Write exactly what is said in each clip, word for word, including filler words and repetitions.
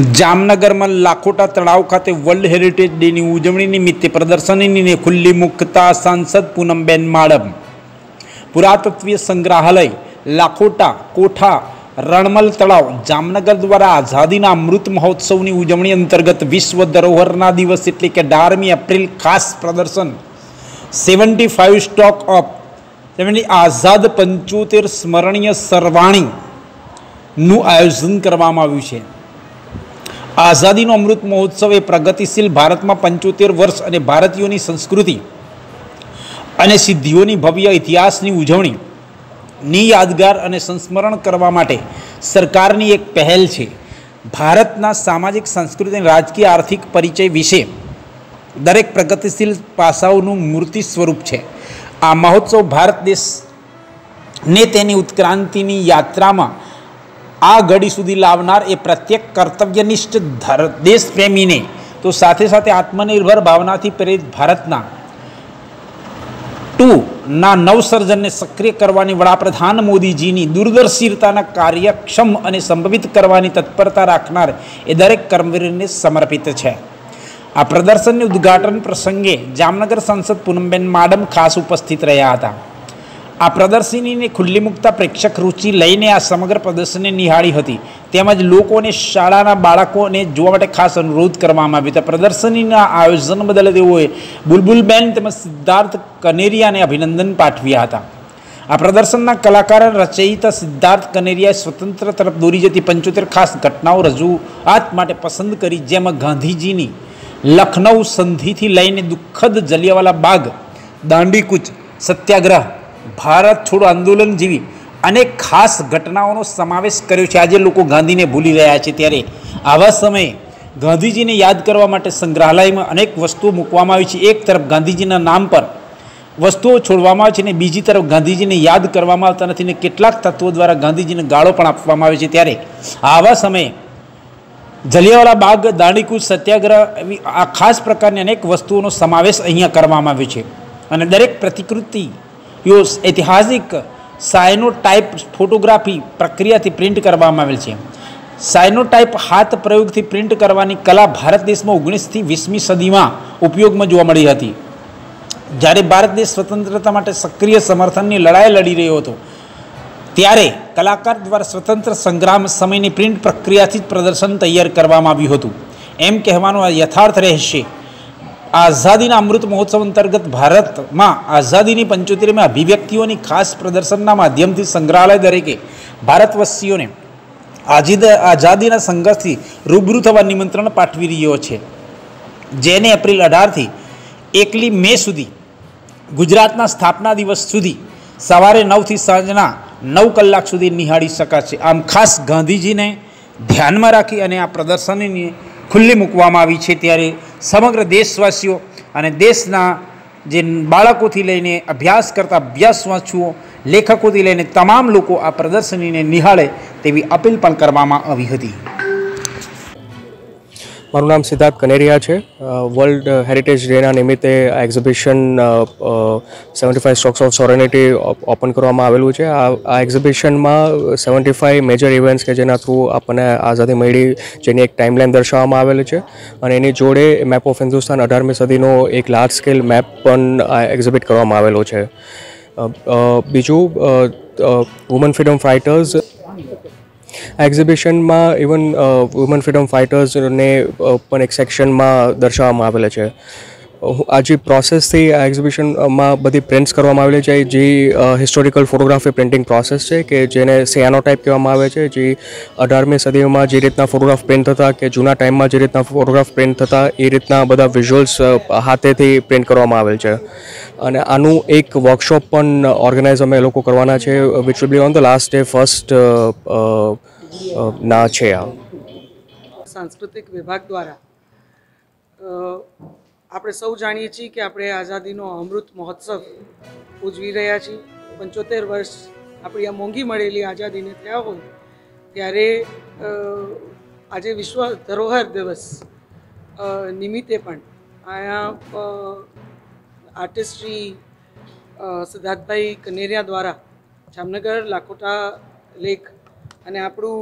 जामनगर में लाखोटा तड़ाव खाते world heritage day की उजवणी निमित्ते प्रदर्शनी खुली मुकता सांसद पूनमबेन माडम। पुरातत्वीय संग्रहालय लाखोटा कोठा रणमल तड़ाव जामनगर द्वारा आजादी अमृत महोत्सव की उजवणी अंतर्गत विश्व धरोहर दिवस एटले के बारमी एप्रिल खास प्रदर्शन सेवंटी फाइव स्टॉक ऑफ आजाद पंचोतेर स्मरणीय सरवाणी नु आयोजन करवामां आव्युं छे। आज़ादी अमृत महोत्सव ए प्रगतिशील भारत में पंचोतेर वर्ष और भारतीयों की संस्कृति और सिद्धिओं की भव्य इतिहास की उजवणी नी यादगार और संस्मरण करवा माटे सरकार की एक पहल है। भारत ना सामाजिक सांस्कृतिक राजकीय आर्थिक परिचय विषे दरेक प्रगतिशील पासाओनु मूर्ति स्वरूप है। आ महोत्सव भारत देश ने तेनी उत्क्रांति की यात्रा में आ घड़ी सुधी लावनार ए प्रत्येक कर्तव्यनिष्ठ देशप्रेमी ने तो साथे साथे आत्मनिर्भर भावना थी प्रेरित भारतना टू ना नवसर्जन ने सक्रिय करवानी वडाप्रधान मोदी जी की दूरदर्शिता कार्यक्षम और संभावित करवानी तत्परता राखनार ए दरेक कर्मवीर ने समर्पित है। आ प्रदर्शन उद्घाटन प्रसंगे जामनगर सांसद पूनमबेन माडम खास उपस्थित रहा था। आ प्रदर्शनी ने खुली मुकता प्रेक्षक रुचि लईने आ समग्र प्रदर्शनी निहाळी हती। तेमज लोकोने शाळाना बाळकोने जोवा माटे खास अनुरोध करवामां आव्यो। प्रदर्शनीना आयोजन बदल तेओए बुलबुलबेन तेमज सिद्धार्थ कनेरियाने अभिनंदन पाठव्या हता। आ प्रदर्शनना कलाकार रचयिता सिद्धार्थ कनेरियाए स्वतंत्र तरफ दौरी जती पंचोतेर खास घटनाओं रजूआत माटे पसंद करी, जेमां गांधीजीनी लखनऊ संधिथी लईने दुःखद जलियावाला बाग, दांडी कूच, सत्याग्रह, भारत छोड़ो आंदोलन जीवी अनेक खास घटनाओं समावेश कर्यो छे। आजे लोको गांधी ने भूली रह्या छे त्यारे आवा समये गांधीजी ने याद करवा माटे संग्रहालय में अनेक वस्तुओं मूकवामां आवी छे। एक तरफ गांधीजीना नाम पर वस्तुओं छोड़वामां आवे छे, बीजी तरफ गांधीजी ने याद करवामां आवता नथी ने केटलाक तत्वों द्वारा गांधीजीने गाळो पण आपवामां आवे छे। त्यारे आवा समये जलियावाला बाग, दांडीकूच, सत्याग्रह आ खास प्रकारनी अनेक वस्तुओं समावेश अहींया करवामां आव्यो छे अने दरेक प्रतिकृति यो ऐतिहासिक सायनोटाइप फोटोग्राफी प्रक्रिया थी प्रिंट करवामां आवेल छे। सायनोटाइप हाथ प्रयोग थी प्रिंट करवानी कला भारत देश में ओगनीस थी वीसमी सदी में उपयोग में जोवा मळी हती। ज्यारे भारत देश स्वतंत्रता माटे सक्रिय समर्थन की लड़ाई लड़ी रह्यो हतो त्यारे कलाकार द्वारा स्वतंत्र संग्राम समयनी प्रिंट प्रक्रिया थी प्रदर्शन तैयार करवामां आव्युं हतुं एम कहेवानो आ यथार्थ रहेशे। आज़ादी अमृत महोत्सव अंतर्गत भारत में आज़ादी की पंचोतेर में अभिव्यक्तिओं की खास प्रदर्शन माध्यम से संग्रहालय तरीके भारतवासीओं ने आजीद आज़ादी संघर्ष से रूबरू थवा निमंत्रण पाठवी रह्यो छे। जेने एप्रिल अठार थी एकली मे सुधी गुजरातना स्थापना दिवस सुधी सवारे नौ थी सांजना नौ कलाक सुधी निहाळी शकाशे। आम खास गांधीजी ने ध्यान में राखी अने आ प्रदर्शनी ने खुली मूकवामां आवी छे त्यारे समग्र देशवासीओ अने देशना जे बाळकोथी लईने अभ्यास करता अभ्यासवांछुओ लेखकोथी लईने तमाम लोको आ प्रदर्शनीने निहाळे तेवी अपील पण करवामां आवी हती। मारुं नाम सिद्धार्थ कनेरिया है। वर्ल्ड हेरिटेज डे निमित्ते आ exhibition seventy five stocks of सोरेनिटी open करवामां आवेलुं छे। आ एक्जिबिशन में सेवेंटी फाइव मेजर इवेंट्स के जेना थ्रू आपने आज़ादी मळी जेनी एक टाइमलाइन दर्शाववामां आवेली छे अने एनी जोड़े मैप ऑफ हिंदुस्तान अठारमी सदीनो एक लार्ज स्केल मैप पण एक्जिबिट करवामां आवेलो छे। बीजू वुमन फ्रीडम फाइटर्स एक्जिबिशन में इवन वुमन फ्रीडम फाइटर्स ने पण एक सेक्शन में दर्शावामां आवेल छे। आज प्रोसेस थी आ एक्जिबिशन में बधी प्रिंट्स करवामां आवेली छे जी हिस्टोरिकल फोटोग्राफी प्रिंटिंग प्रोसेस है कि जेने सायनोटाइप कहेवामां आवे छे। जी अठारमी सदी में जी रीतना फोटोग्राफ प्रिंट थता कि जूना टाइम में जी रीतना फोटोग्राफ प्रिंट थता ए रीतना बधा विज्युअल्स हाथेथी प्रिंट करवामां आवेल छे अने आनुं एक वर्कशॉप पण ऑर्गेनाइज अमे लोको करवाना छे which will be on the last day first ना छे। आ सांस्कृतिक विभाग द्वारा આપણે સૌ જાણીએ છીએ કે આપણે આઝાદીનો અમૃત મહોત્સવ ઉજવી રહ્યા છીએ। પંચોતેર વર્ષ આપણી આ મોંઘી મળેલી આઝાદીને થયા હોય ત્યારે આજે વિશ્વ ધરોહર દિવસ નિમિત્તે પણ અહીંયા આર્ટિસ્ટ્રી સિદ્ધાર્થભાઈ કનેરિયા દ્વારા જામનગર લાખોટા લેક અને આપણું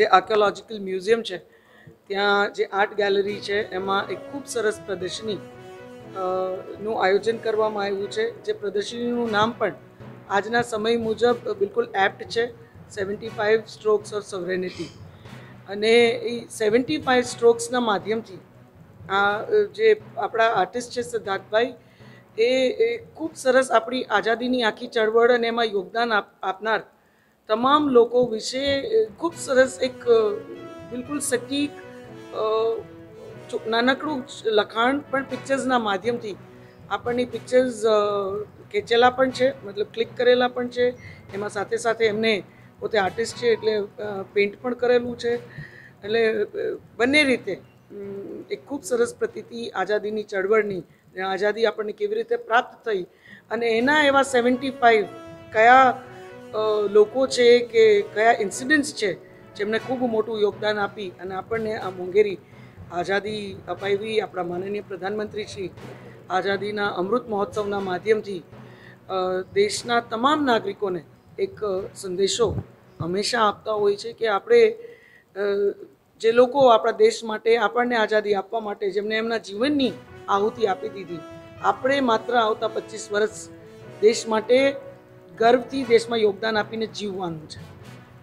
જે આર્કિયોલોજિકલ મ્યુઝિયમ છે ત્યાં જે આર્ટ ગેલેરી છે એમાં એક ખૂબ સરસ પ્રદર્શની નું આયોજન કરવામાં આવ્યું છે, જે પ્રદર્શનીનું નામ પણ આજના સમય મુજબ બિલકુલ એપ્ટ છે, seventy five strokes of sovereignty. અને એ સેવન્ટી ફાઇવ સ્ટ્રોક્સના માધ્યમથી આ જે આપણા આર્ટિસ્ટ છે સિદ્ધાર્થભાઈ, એ ખૂબ સરસ આપણી આઝાદીની આખી ચળવળ અને એમાં યોગદાન આપનાર તમામ લોકો વિશે ખૂબ સરસ એક બિલકુલ સટીક નાનકડું લખાણ પણ પિક્ચર્સના માધ્યમથી આપણને પિક્ચર્સ ખેંચેલા પણ છે, મતલબ ક્લિક કરેલા પણ છે. એમાં સાથે સાથે એમને પોતે આર્ટિસ્ટ છે એટલે પેઇન્ટ પણ કરેલું છે. એટલે બંને રીતે એક ખૂબ સરસ પ્રતીતિ આઝાદીની ચળવળની, આઝાદી આપણને કેવી રીતે પ્રાપ્ત થઈ અને એના એવા સેવન્ટી ફાઇવ કયા લોકો છે કે કયા ઇન્સિડન્ટ્સ છે જેમને ખૂબ મોટું યોગદાન આપી અને આપણને આ મોંઘેરી આઝાદી અપાવી. આપણા માનનીય પ્રધાનમંત્રી શ્રી આઝાદીના અમૃત મહોત્સવના માધ્યમથી દેશના તમામ નાગરિકોને એક સંદેશો હંમેશા આપતા હોય છે કે આપણે જે લોકો આપણા દેશ માટે, આપણને આઝાદી આપવા માટે જેમને એમના જીવનની આહુતિ આપી દીધી, આપણે માત્ર આવતા પચીસ વર્ષ દેશ માટે ગર્વથી દેશમાં યોગદાન આપીને જીવવાનું છે.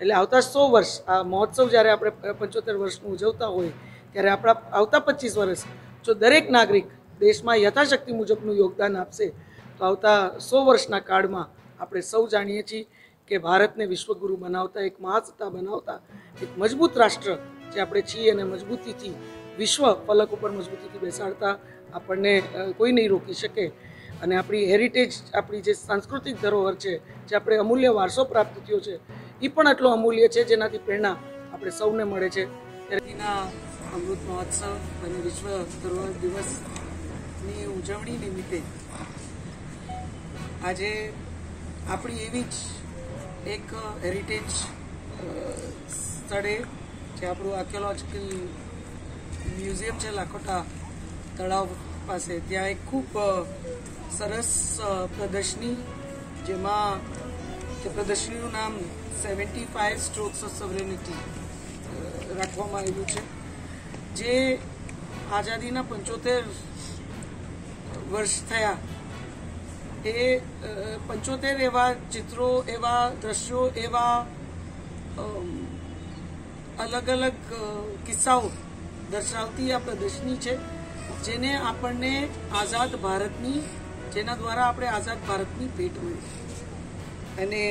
એટલે આવતા સો વર્ષ આ મહોત્સવ જ્યારે આપણે પંચોતેર વર્ષનું ઉજવતા હોય ત્યારે આપણા આવતા પચીસ વર્ષ જો દરેક નાગરિક દેશમાં યથાશક્તિ મુજબનું યોગદાન આપશે તો આવતા સો વર્ષના કાળમાં આપણે સૌ જાણીએ છીએ કે ભારતને વિશ્વગુરુ બનાવતા, એક મહાસત્તા બનાવતા, એક મજબૂત રાષ્ટ્ર જે આપણે છીએ અને મજબૂતીથી વિશ્વ ફલક ઉપર મજબૂતીથી બેસાડતા આપણને કોઈ નહીં રોકી શકે. અને આપણી હેરિટેજ, આપણી જે સાંસ્કૃતિક ધરોહર છે, જે આપણે અમૂલ્ય વારસો પ્રાપ્ત થયો છે, એ પણ આટલો અમૂલ્ય છે જેનાથી પ્રેરણા આપણે સૌને મળે છે. ત્યારથીના અમૃત મહોત્સવ અને વિશ્વ ધરોહર દિવસની ઉજવણી નિમિત્તે આજે આપણી એવી જ એક હેરિટેજ સ્થળે, જે આપણું આર્કિયોલોજિકલ મ્યુઝિયમ છે લાખોટા તળાવ પાસે, ત્યાં એક ખૂબ સરસ પ્રદર્શની, જેમાં જે પ્રદર્શનીનું નામ seventy five strokes of sovereignty રાખવામાં આવ્યું છે, જે આઝાદીના પંચોતેર વર્ષ થયા એ પંચોતેર એવા ચિત્રો, એવા દ્રશ્યો, એવા અલગ અલગ કિસ્સાઓ દર્શાવતી આ પ્રદર્શની છે, જેને આપણને આઝાદ ભારતની, જેના દ્વારા આપણે આઝાદ ભારતની ભેટ મળી. અને